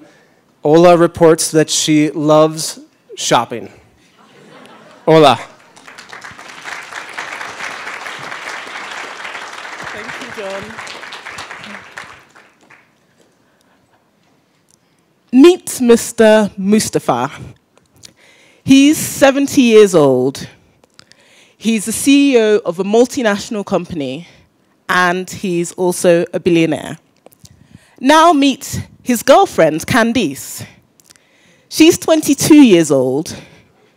Ola reports that she loves shopping. Ola. Thank you, John. Meet Mr. Mustafa. He's 70 years old. He's the CEO of a multinational company, and he's also a billionaire. Now meet his girlfriend, Candice. She's 22 years old.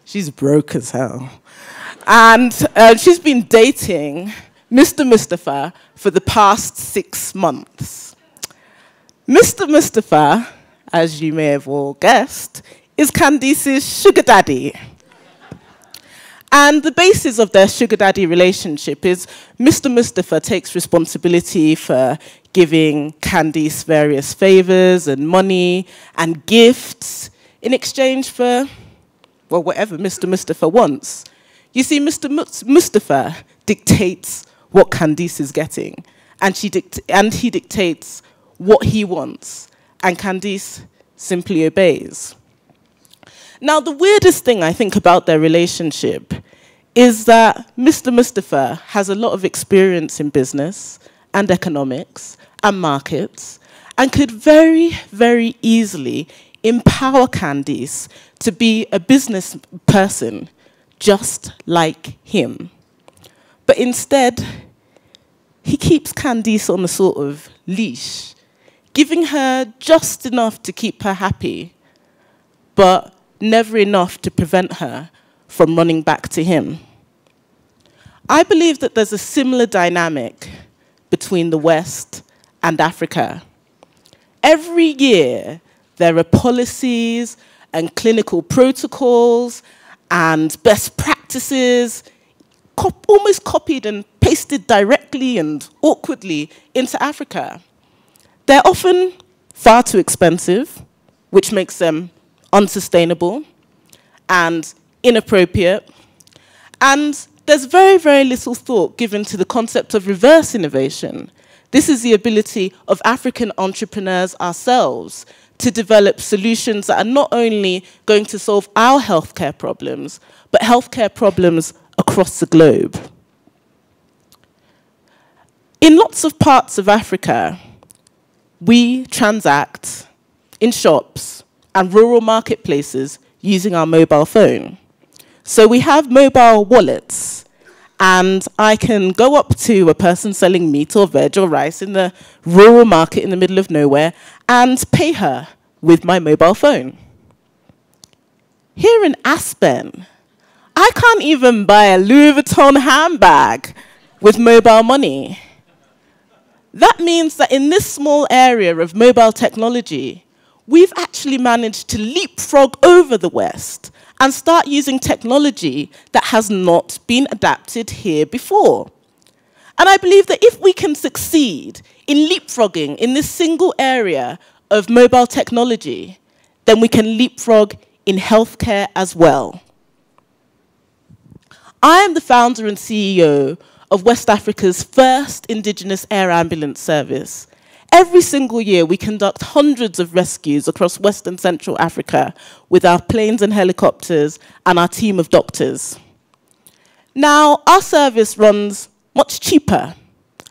She's broke as hell. And she's been dating Mr. Mustafa for the past 6 months. Mr. Mustafa, as you may have all guessed, is Candice's sugar daddy. And the basis of their sugar daddy relationship is Mr. Mustafa takes responsibility for giving Candice various favors and money and gifts, in exchange for, well, whatever Mr. Mustafa wants. You see, Mr. Mustafa dictates what Candice is getting, and he dictates what he wants, and Candice simply obeys. Now, the weirdest thing I think about their relationship is that Mr. Mustafa has a lot of experience in business and economics and markets, and could very, very easily empower Candice to be a business person just like him. But instead, he keeps Candice on a sort of leash, giving her just enough to keep her happy, but never enough to prevent her from running back to him. I believe that there's a similar dynamic between the West and Africa. Every year, there are policies and clinical protocols and best practices almost copied and pasted directly and awkwardly into Africa. They're often far too expensive, which makes them unsustainable and inappropriate. And there's very, very little thought given to the concept of reverse innovation. This is the ability of African entrepreneurs ourselves to develop solutions that are not only going to solve our healthcare problems, but healthcare problems across the globe. In lots of parts of Africa, we transact in shops and rural marketplaces using our mobile phone. So we have mobile wallets, and I can go up to a person selling meat or veg or rice in the rural market in the middle of nowhere and pay her with my mobile phone. Here in Aspen, I can't even buy a Louis Vuitton handbag with mobile money. That means that in this small area of mobile technology, we've actually managed to leapfrog over the West and start using technology that has not been adapted here before. And I believe that if we can succeed in leapfrogging in this single area of mobile technology, then we can leapfrog in healthcare as well. I am the founder and CEO of West Africa's first indigenous air ambulance service. Every single year, we conduct hundreds of rescues across West and Central Africa with our planes and helicopters and our team of doctors. Now, our service runs much cheaper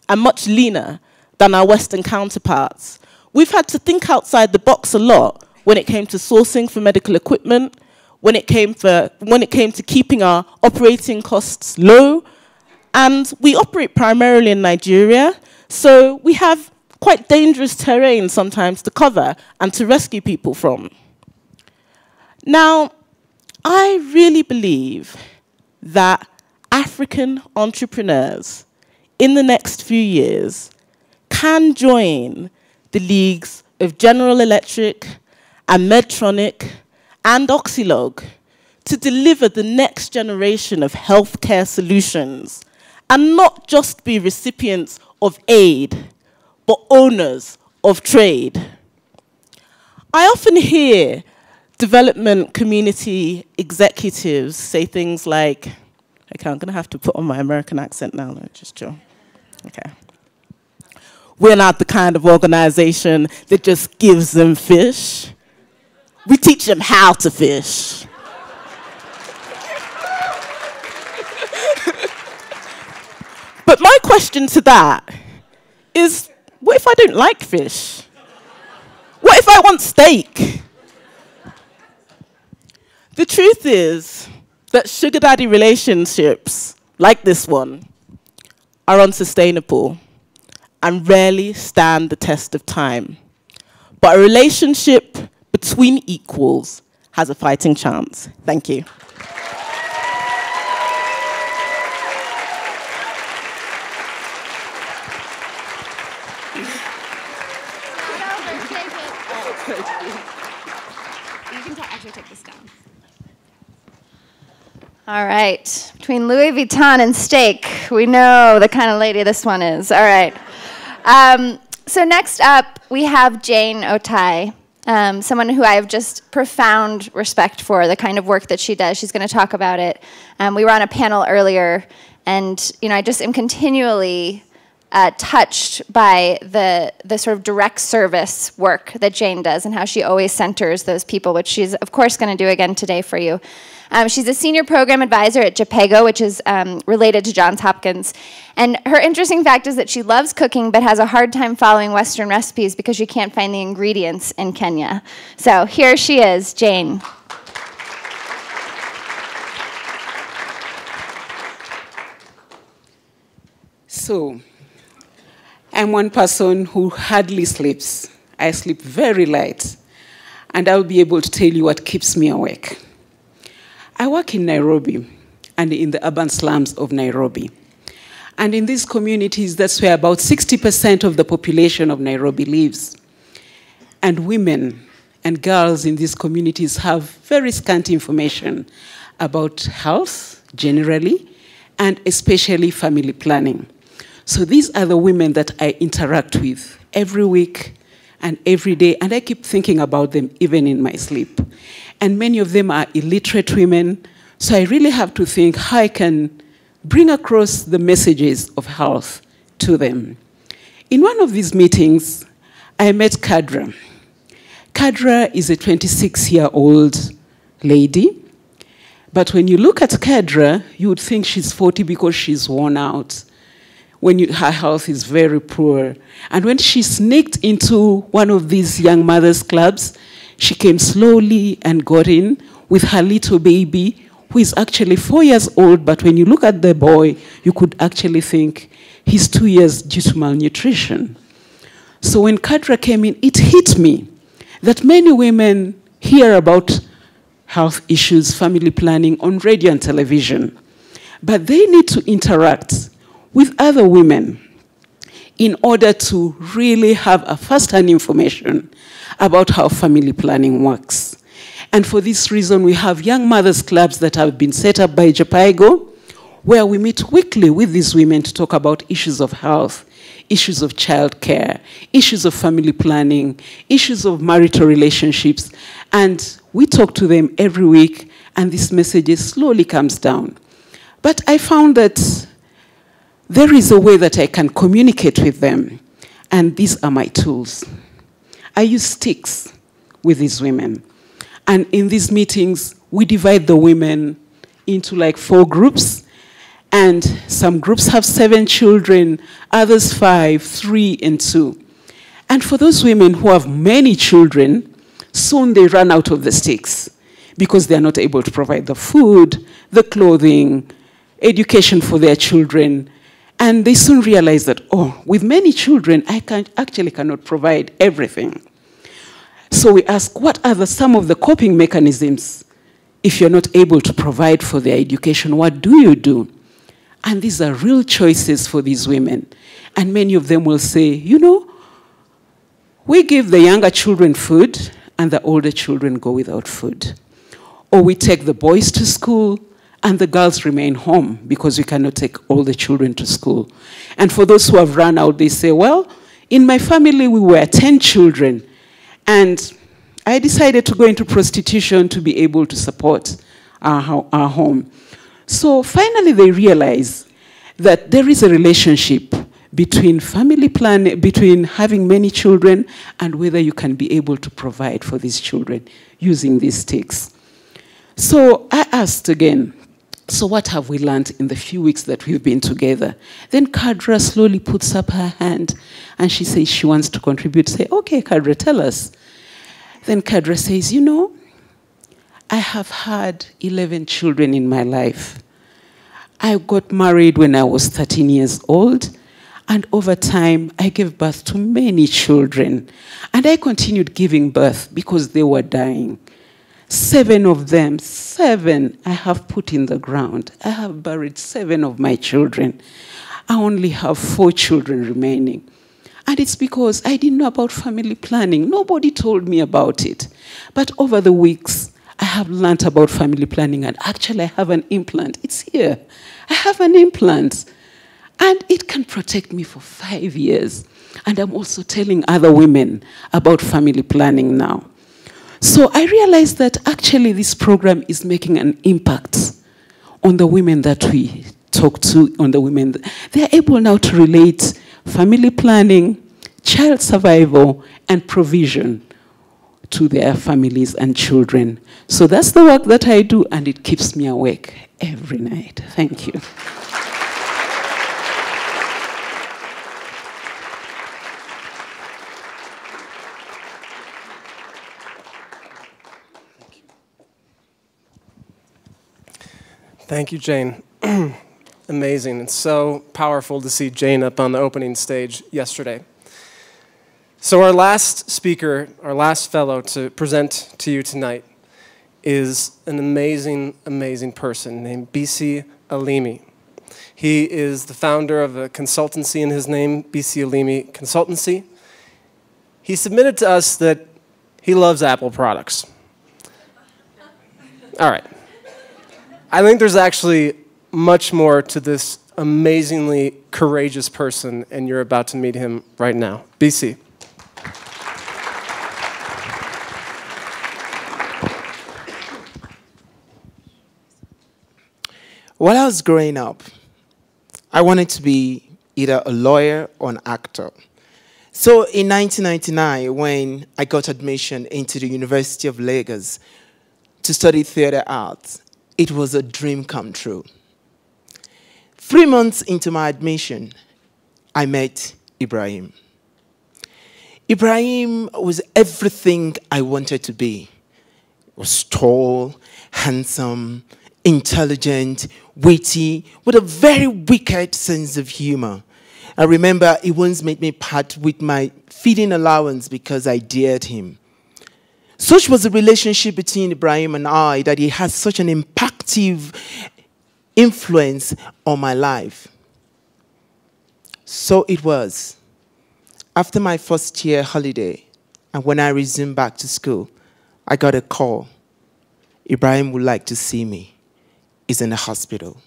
and much leaner than our Western counterparts. We've had to think outside the box a lot when it came to sourcing for medical equipment, when it came to keeping our operating costs low. And we operate primarily in Nigeria, so we have quite dangerous terrain sometimes to cover and to rescue people from. Now, I really believe that African entrepreneurs in the next few years can join the leagues of General Electric and Medtronic and Oxylog to deliver the next generation of healthcare solutions and not just be recipients of aid, but owners of trade. I often hear development community executives say things like, okay, I'm gonna have to put on my American accent now, no, just chill, okay. We're not the kind of organization that just gives them fish. We teach them how to fish. But my question to that is, what if I don't like fish? What if I want steak? The truth is that sugar daddy relationships like this one are unsustainable and rarely stand the test of time. But a relationship between equals has a fighting chance. Thank you. All right, between Louis Vuitton and steak, we know the kind of lady this one is. All right. So next up, we have Jane Otai. Someone who I have just profound respect for, the kind of work that she does. She's going to talk about it. We were on a panel earlier, and I just am continually touched by the sort of direct service work that Jane does and how she always centers those people, which she's, of course, going to do again today for you. She's a senior program advisor at JPEGO, which is related to Johns Hopkins. And her interesting fact is that she loves cooking but has a hard time following Western recipes because she can't find the ingredients in Kenya. So here she is, Jane. So, I'm one person who hardly sleeps. I sleep very light. And I'll be able to tell you what keeps me awake. I work in Nairobi and in the urban slums of Nairobi. And in these communities, that's where about 60% of the population of Nairobi lives. And women and girls in these communities have very scant information about health, generally, and especially family planning. So these are the women that I interact with every week and every day, and I keep thinking about them even in my sleep. And many of them are illiterate women, so I really have to think how I can bring across the messages of health to them. In one of these meetings, I met Kadra. Kadra is a 26-year-old lady, but when you look at Kadra, you would think she's 40 because she's worn out. Her health is very poor. And when she sneaked into one of these young mothers' clubs, she came slowly and got in with her little baby, who is actually 4 years old, but when you look at the boy, you could actually think he's 2 years due to malnutrition. So when Kadra came in, it hit me that many women hear about health issues, family planning on radio and television, but they need to interact with other women in order to really have a first-hand information about how family planning works. And for this reason, we have young mothers' clubs that have been set up by JPEGO, where we meet weekly with these women to talk about issues of health, issues of childcare, issues of family planning, issues of marital relationships. And we talk to them every week, and this message slowly comes down. But I found that there is a way that I can communicate with them, and these are my tools. I use sticks with these women. And in these meetings, we divide the women into like 4 groups, and some groups have 7 children, others 5, 3, and 2. And for those women who have many children, soon they run out of the sticks because they are not able to provide the food, the clothing, education for their children. And they soon realize that, oh, with many children, I actually cannot provide everything. So we ask, what are some of the coping mechanisms? If you're not able to provide for their education, what do you do? And these are real choices for these women. And many of them will say, we give the younger children food, and the older children go without food. Or we take the boys to school, and the girls remain home because we cannot take all the children to school. And for those who have run out, they say, well, in my family, we were 10 children. And I decided to go into prostitution to be able to support our home. So finally, they realize that there is a relationship between family planning, between having many children, and whether you can be able to provide for these children using these sticks. So I asked again, so what have we learned in the few weeks that we've been together? Then Kadra slowly puts up her hand, and she says she wants to contribute. Say, okay, Kadra, tell us. Then Kadra says, I have had 11 children in my life. I got married when I was 13 years old, and over time, I gave birth to many children. And I continued giving birth because they were dying. 7 of them, 7 I have put in the ground. I have buried 7 of my children. I only have 4 children remaining. And it's because I didn't know about family planning. Nobody told me about it. But over the weeks, I have learned about family planning, and actually I have an implant. It's here. I have an implant. And it can protect me for 5 years. And I'm also telling other women about family planning now. So I realized that actually this program is making an impact on the women that we talk to, on the women. They are able now to relate family planning, child survival, and provision to their families and children. So that's the work that I do, and it keeps me awake every night. Thank you. Thank you, Jane. Amazing. It's so powerful to see Jane up on the opening stage yesterday. So our last speaker, our last fellow to present to you tonight is an amazing, amazing person named Bisi Alimi. He is the founder of a consultancy in his name, Bisi Alimi Consultancy. He submitted to us that he loves Apple products. All right. I think there's actually much more to this amazingly courageous person, and you're about to meet him right now. BC. When I was growing up, I wanted to be either a lawyer or an actor. So in 1999, when I got admission into the University of Lagos to study theater arts, it was a dream come true. 3 months into my admission, I met Ibrahim. Ibrahim was everything I wanted to be. He was tall, handsome, intelligent, witty, with a very wicked sense of humor. I remember he once made me part with my feeding allowance because I dared him. Such was the relationship between Ibrahim and I that he had such an impactful influence on my life. So it was. After my first year holiday, and when I resumed back to school, I got a call. Ibrahim would like to see me. He's in the hospital.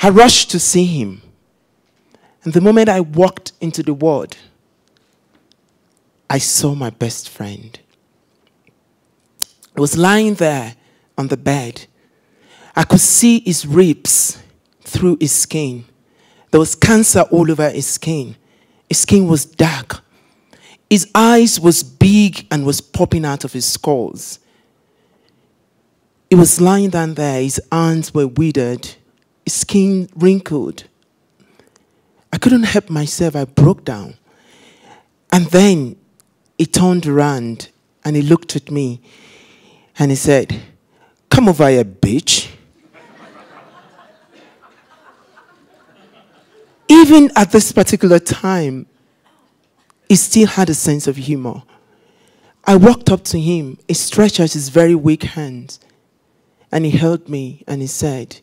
I rushed to see him. And the moment I walked into the ward, I saw my best friend. He was lying there on the bed. I could see his ribs through his skin. There was cancer all over his skin. His skin was dark. His eyes was big and was popping out of his skulls. He was lying down there. His hands were withered. His skin wrinkled. I couldn't help myself. I broke down. And then he turned around and he looked at me and he said, "Come over here, bitch." Even at this particular time, he still had a sense of humor. I walked up to him, he stretched out his very weak hand and he held me and he said,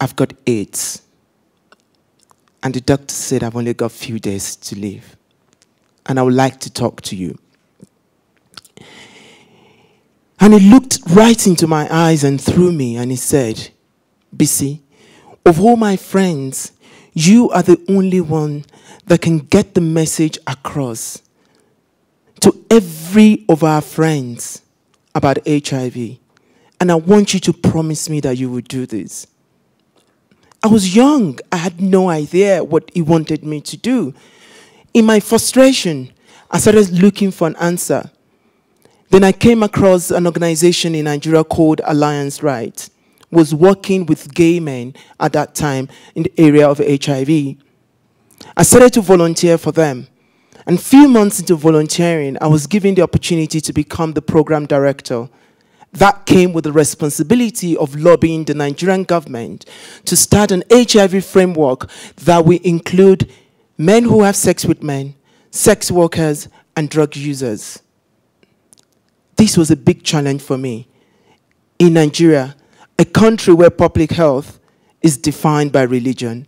"I've got AIDS. And the doctor said, I've only got a few days to live. And I would like to talk to you." And he looked right into my eyes and through me, and he said, "Bisi, of all my friends, you are the only one that can get the message across to every of our friends about HIV. And I want you to promise me that you will do this." I was young. I had no idea what he wanted me to do. In my frustration, I started looking for an answer. Then I came across an organization in Nigeria called Alliance Right, was working with gay men at that time in the area of HIV. I started to volunteer for them. And a few months into volunteering, I was given the opportunity to become the program director. That came with the responsibility of lobbying the Nigerian government to start an HIV framework that will include men who have sex with men, sex workers, and drug users. This was a big challenge for me. In Nigeria, a country where public health is defined by religion,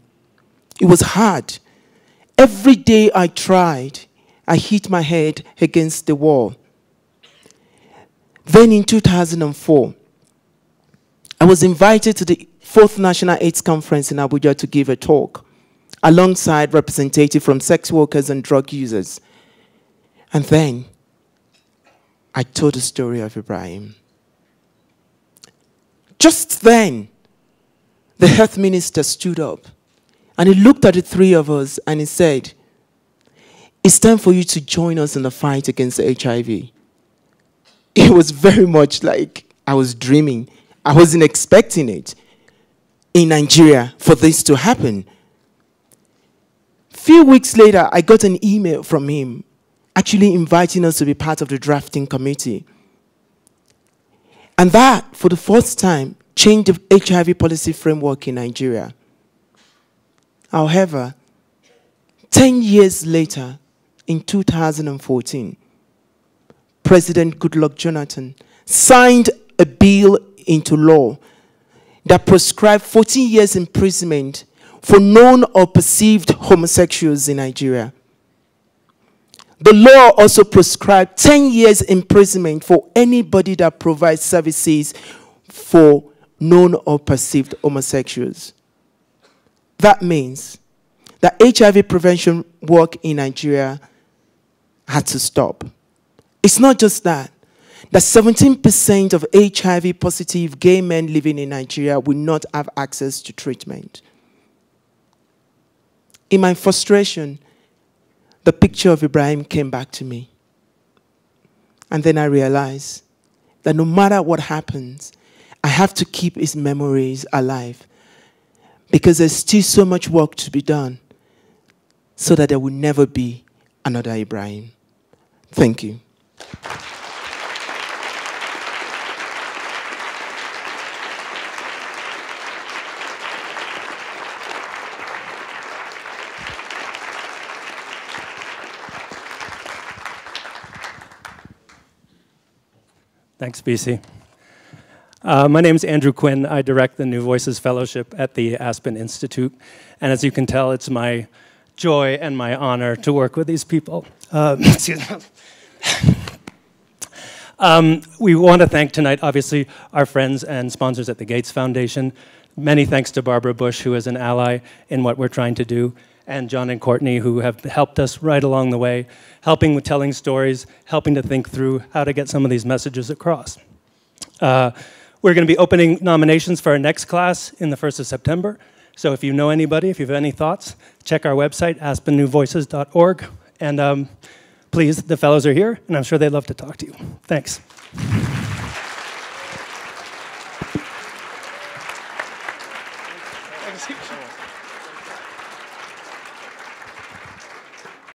it was hard. Every day I tried, I hit my head against the wall. Then in 2004, I was invited to the 4th National AIDS Conference in Abuja to give a talk alongside representatives from sex workers and drug users. And then I told the story of Ibrahim. Just then, the health minister stood up and he looked at the three of us and he said, "It's time for you to join us in the fight against HIV." It was very much like I was dreaming. I wasn't expecting it in Nigeria for this to happen. Few weeks later, I got an email from him actually inviting us to be part of the drafting committee. And that, for the first time, changed the HIV policy framework in Nigeria. However, 10 years later, in 2014, President Goodluck Jonathan signed a bill into law that prescribed 14 years imprisonment for known or perceived homosexuals in Nigeria. The law also prescribed 10 years imprisonment for anybody that provides services for known or perceived homosexuals. That means that HIV prevention work in Nigeria had to stop. It's not just that 17% of HIV positive gay men living in Nigeria will not have access to treatment. In my frustration, the picture of Ibrahim came back to me. And then I realized that no matter what happens, I have to keep his memories alive because there's still so much work to be done so that there will never be another Ibrahim. Thank you. Thanks, BC. My name is Andrew Quinn. I direct the New Voices Fellowship at the Aspen Institute. And as you can tell, it's my joy and my honor to work with these people. We want to thank tonight, obviously, our friends and sponsors at the Gates Foundation. Many thanks to Barbara Bush, who is an ally in what we're trying to do, and John and Courtney, who have helped us right along the way, helping with telling stories, helping to think through how to get some of these messages across. We're going to be opening nominations for our next class in the 1st of September. So if you know anybody, if you have any thoughts, check our website, aspennewvoices.org. And please, the fellows are here, and I'm sure they'd love to talk to you. Thanks.